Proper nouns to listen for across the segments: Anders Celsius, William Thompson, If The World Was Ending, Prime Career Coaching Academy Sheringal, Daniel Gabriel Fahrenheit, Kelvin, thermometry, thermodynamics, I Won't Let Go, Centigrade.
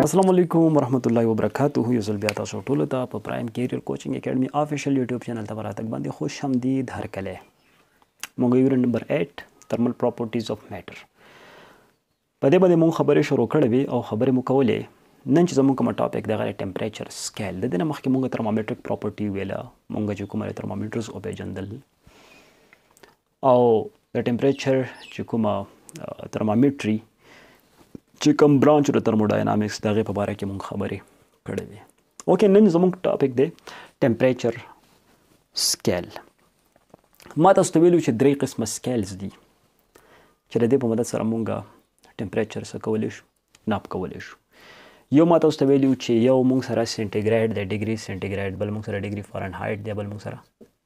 Assalamu alaikum warahmatullahi wabarakatuh. Yuzul biata shortulata pa Prime Career Coaching Academy official YouTube channel tabaratak bandi khushamdeed har kale. Monga unit number 8 thermal properties of matter. Bade bade mong khabare shuru kadwe aw khabare mukawle nan che zamon ka topic da temperature scale de na makhke monga thermometric property wela monga ju kumare thermometers obe jandal aw the temperature ju kuma thermometry Chicken branch of thermodynamics dage pa bare ke mung khabari kadwe. Okay, nin zamung topic de temperature scale. Ma ta stwelu che dre qisma scales di. Che de pa madad sara munga temperature sa kawlish nap kawlish. Yo ma ta stwelu che yo mung sara centigrade de degree centigrade bal mung sara degree Fahrenheit de bal mung sara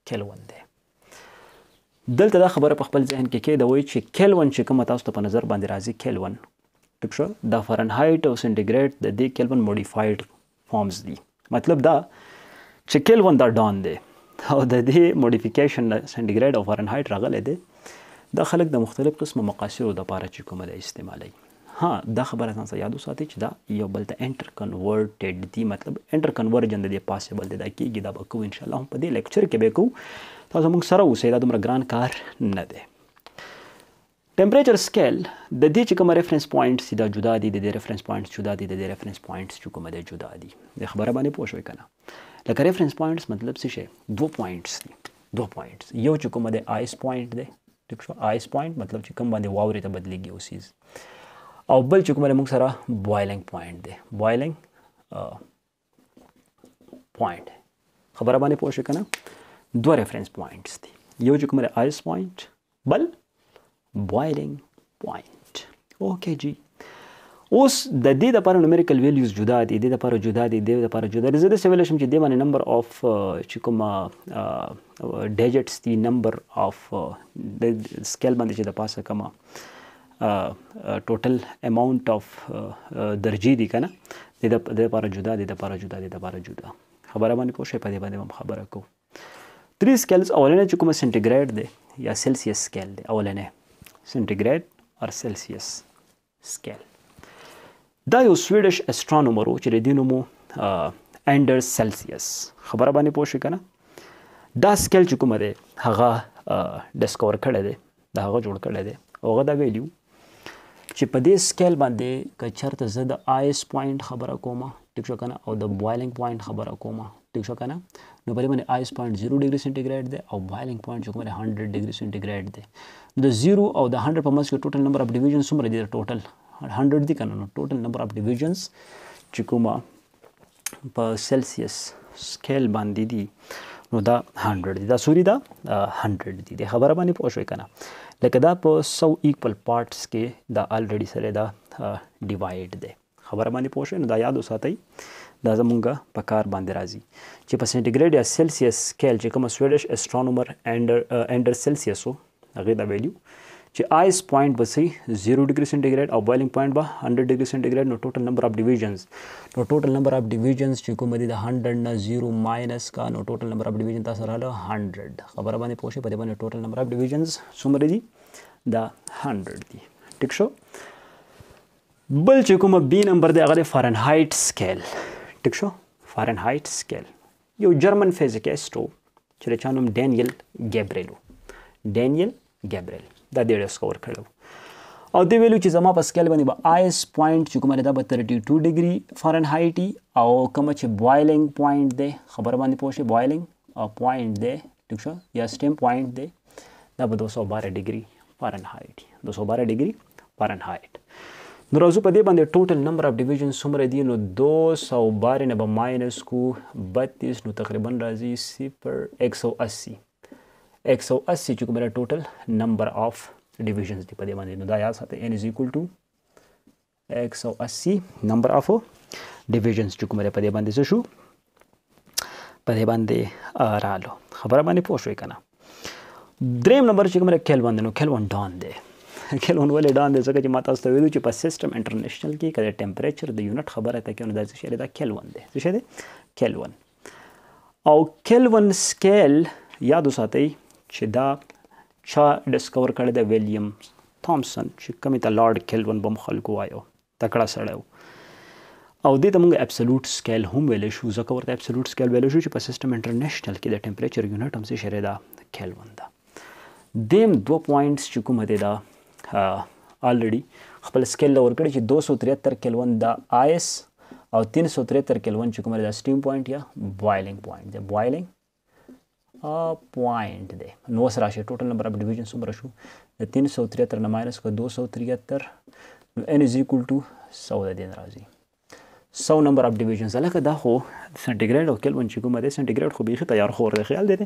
Kelvin de. Delta da khabar pa khpal zehn ke ke da wai che Kelvin che kama ta sto pa nazar band razi Kelvin. The Fahrenheit or centigrade the de Kelvin modified forms the matlab da che Kelvin da don de how the modification centigrade of Fahrenheit ragale de da khalq da mukhtalif qism maqasir da para che komal istimali ha da khabar san sa yadu sati che da yo bal the enter converted the matlab enter conversion de possible de da ki gida ba ko inshallah hum pa de lecture ke be ko ta zamung sara usay da dumra gran kar na de temperature scale the de chikam reference points sida juda di de reference points juda di de reference points chukam de juda di de khabara bane poshwe kana la reference points matlab se she two points yo chukam de ice point de tikso ice point matlab chikam bane wawre ta badli gi usis aw bal chukam mung sara boiling point de boiling point khabara bane poshwe kana two reference points di yo chukam de ice point bal boiling point. Okay, G. Os the day the para numerical values juda di, the para juda di, the para juda. This is the simulation. They have a number of chikuma digits. The number of the scale bande the pasa kama total amount of darji di kana. The para juda di, the para juda di, the para juda. Khabara bande ko shepa de bande mam khabara ko. Three scales. Awalene chikuma centigrade de ya Celsius scale de awalene. Centigrade or Celsius scale. The Swedish astronomer who is Anders Celsius. Khabara bani poshi kana. Da scale chukum de haga discover kade de da haga jod kade de. Oga da value. Chipade scale bande kachar ta zada ice point khabara koma. Tiksha kana or the boiling point khabara koma. Tiksha kana. No bale mane ice point 0 degree centigrade de or boiling point chukum de 100 degree centigrade de. The 0 or the 100 permas your total number of divisions summa the total 100 the canon total number of divisions chikuma per Celsius scale bandidi no da 100 da suri da 100 di de khabara bani poshwe kana like da per so equal parts ke da already sare da divide de khabara bani poshwe no da yado satai da zamunga pakar bandirazi che per centigrade ya Celsius scale chikuma Swedish astronomer Anders Celsius अगर दा value जे ice point बस ही 0 degree centigrade और boiling point बा 100 degree centigrade नो total number of divisions नो total number of divisions चिको मदी दा 100 ना 0 माइनस का नो टोटल नंबर ऑफ डिविजन ता सरालो 100 खबर बानी पोशे पदे बानी टोटल नंबर ऑफ डिविजन्स सुमरी दी दा 100 दी ठीक शो बल चिको म बी नंबर दे अगर फारेनहाइट स्केल ठीक शो फारेनहाइट स्केल यो जर्मन फिजिसिस्ट हो चले चानम डैनियल गैब्रिएलो Daniel Gabriel, that they discovered. Or the value is a map of scale when you ice point, Chukumada 32 degree Fahrenheit, or come much boiling point de Habarabani Porsche boiling or point de Tuksha, your stem point de Nabadoso bar a degree Fahrenheit. Those over a degree Fahrenheit. Norozupadeb and the total number of divisions Sumaradino, those are bar in a minus coup, but this Nutakriban Razi, super exo assi. XOS is total number of divisions. N is equal to XOS number of divisions. Dream number Kelvin down there. Kelvin well down the Zakatimatas the Village of a system international key at temperature, the unit Kelvin. Kelvin. Our Kelvin scale Yadusate. Chida cha discover kade de William Thompson. Chikamita Lord Kelvin bom khalko ayo. Takra sadao. او دې ته موږ ابسولوټ سکیل هم ویل شو، ځکه ورته ابسولوټ سکیل ویل شو چې په سیستم انټرنیشنل کې د ټمپریچر یونټ هم شریه ده کیلوین ده. دیم دوه پوینټس چې کوم دې دا الریډي خپل سکیل لور کړی چې 273 کیلوین دا آی اس او 373 کیلوین چې کوم دا سټیم پوینټ یا بوایلنګ پوینټ دی، بوایلنګ پوینټ دی. نو سره شی ټوټل نمبر اف ډیویژن څومره شو؟ 373 نه ماینس کو 273 n is equal to 100 د دین راځي. 100 نمبر اف ډیویژنز الکه دا خو سنټیګریډ او کیلوین چې کومه ده سنټیګریډ خو بیخي تیار خور دی خیال دی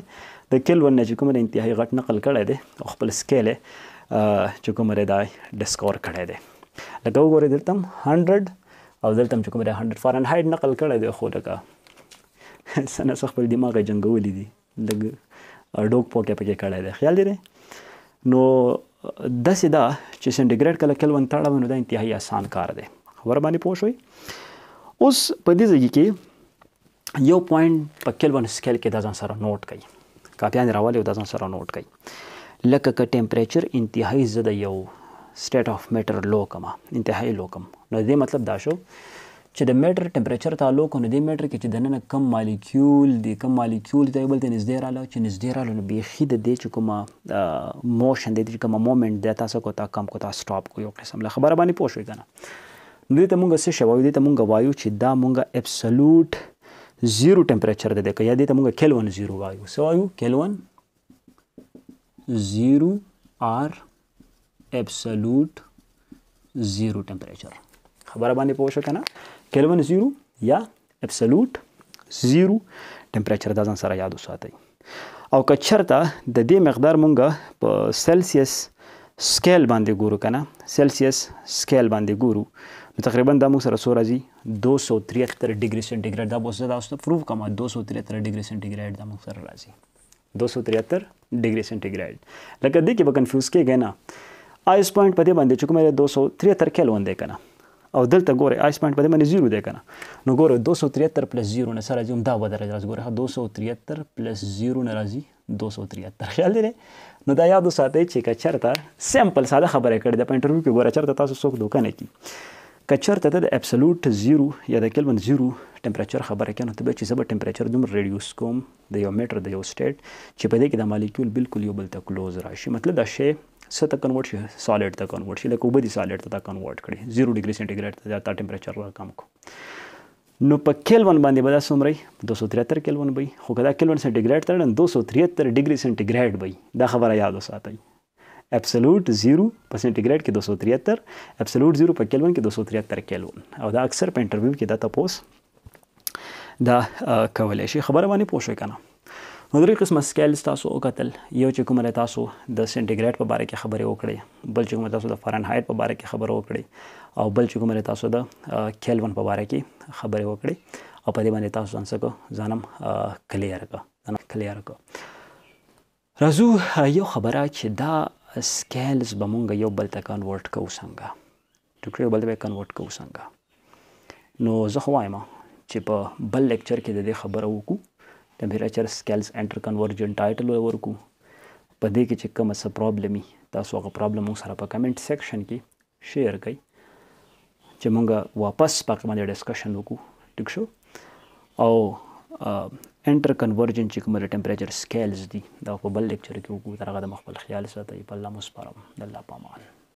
د کیلوین نه چې کومه ده انتهایی غټ نقل کړی دی او خپل سکیل چې کومه ده دا ډسکور کړی دی. لکه وګورئ دلته 100 او دلته هم چې کومه ده 100 فارنهایت نقل کړی دی خو لکه سنه سخ په دماغ یې جنګولی دی لږ ډوک پوک یې پکې کړی دی خیال دی. نو داسې دا چې سنټیګریډ کله کیلوین تړوي نو دا انتهایی اسان کار دی. خبر باندې پوه شوئ. اوس په دې ځای کې یو پوینټ په کیلوین سکیل کې دا ځان سره نوټ کړئ، کاپیان راولئ او دا ځان سره نوټ کړئ. لکه که ټمپریچر انتهایی زه د یو سټیټ آف میټر لو کما انتهایی لو کم نو دې مطلب دا شو چې د میټر ټمپریچر تعلق نو دې میټر کې چې دننه کم مالیکیول دی کم مالیکیول ته بل ته نږدې رااله چې نږدې رااله نو بیخي د دې چې کومه موشن دی چې کومه مومنټ دی تاسو کو تا کم کو تا سټاپ کو یو قسم له خبره باندې پوه شوئ که نه. نو دې ته مونږ څه شی وایو؟ دې ته مونږ وایو چې دا مونږ ابسولوټ زیرو ټمپریچر دی که یا دې ته مونږ کیلوین زیرو وایو. څه وایو؟ کیلوین زیرو آر ابسولوټ زیرو ټمپریچر. خبره باندې پوه شو که نه؟ کیلوین زیرو یا ابسولوټ زیرو ټمپریچر دا ځان سره یاد وساتئ. او که چېرته د دې مقدار مونږ په سلسیس سکیل باندې ګورو که نه سلسیس سکیل باندې ګورو تقریبا دا موږ سره څو راځي 273 ډیګري سنټیګریډ. دا بوسه تاسو ته پروف کوم 273 ډیګري سنټیګریډ دا موږ سره راځي 273 ډیګري سنټیګریډ. لکه دې کې به کنفیوز کېږئ نه، آیس پوینټ په دې باندې چې کوم 273 کیلوین دی که نه او دلته ګورئ آیس پوینټ په دې باندې زیرو دی که نه نو ګورئ 273 پلس زیرو نه څه راځي همدا وده راځي. ګورئ 273 پلس زیرو نه راځي 273. خیال دی. نو دا یاد وساتئ چې که چېرته سمپل ساده خبره کړې ده په انټرویو کې ګوره چېرته تاسو څوک دوکه نه کړي، که چېرته ته د ابسولوټ زیرو یا د کیلوین زیرو ټمپریچر خبره کوي نو ته به چې زه به ټمپریچر دومره ریډیوس کوم د یو میټر د یو سټیټ چې په دې کې دا مالیکیول بالکل یو بل ته کلوز راشي. مطلب دا شی څه ته کنورټ شي؟ سالډ ته کنورټ شي. لکه اوبه دې سالډ ته دا کنورټ کړي زیرو ډیګري سینټیګریډ ته دا ټمپریچر کم کو. نو په کیلوین باندې به دا څومره 273 کیلوین به وي، خو که دا کیلوین سینټیګریډ ته 273 ډیګري سینټیګریډ به وي. دا خبره یاد وساتئ ابسولوټ زیرو په سنټیګریډ کې 273 ابسولوټ زیرو په کیلوین کې 273 کیلوین. او دا اکثر په انټرویو کې دا تپوس دا کولی شي. خبره باندې پوه شئ که نه؟ نو درې قسمه سکیلز تاسو وکتل، یو چې کومه تاسو د سنټیګریډ په باره کې خبرې وکړئ، بل چې کومه تاسو د فارنهایت په باره کې خبره وکړئ، او بل چې کومه تاسو د کیلوین په باره کې خبرې وکړئ. او په دې باندې تاسو ځان څه ځانم کلیر کړه کلیر کړه. راځو یو خبره چې دا سکیلز به مونږ یو بل ته کنورټ کوو څنګه، ټوکرې یو بل ته به یې کنورټ کوو څنګه. نو زه خو وایم چې په بل لیکچر کې د دې خبره وکړو ټمپریچر سکیلز انټر کنورجن ټایټل ورکړو. په دې کې چې کومه څه پرابلم وي تاسو هغه پرابلم مونږ سره په کمنټ سیکشن کې شیر کړئ چې مونږ واپس په هغه باندې ډسکشن وکړو. ټیک شو؟ او انټر کنورجن چې کوم د ټمپریچر سکیلز دي دا په بل لیکچر کې وګورو. تر هغه د مخ خپل خیال ساتئ. په الله مو سپارم. د الله په امان.